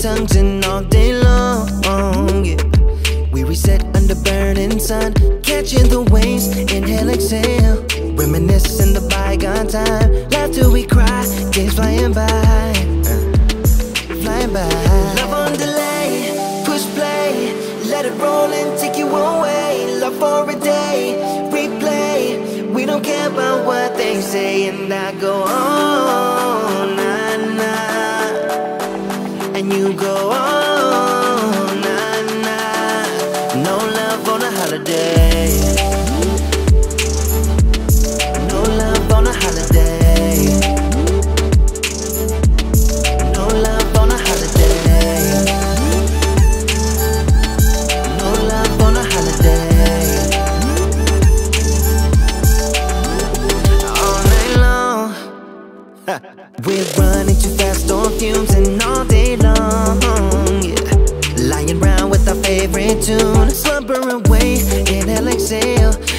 times and all day long, yeah. We reset under burning sun, catching the waves, inhale, exhale, reminisce in the bygone time. Laugh till we cry, days flying by, flying by. Love on delay, push play, let it roll and take you away. Love for a day, replay, we don't care about what they say. And I go on, nah, nah, and you go on. We're running too fast on fumes and all day long, yeah. Lying round with our favorite tune, slumber away, inhale, exhale.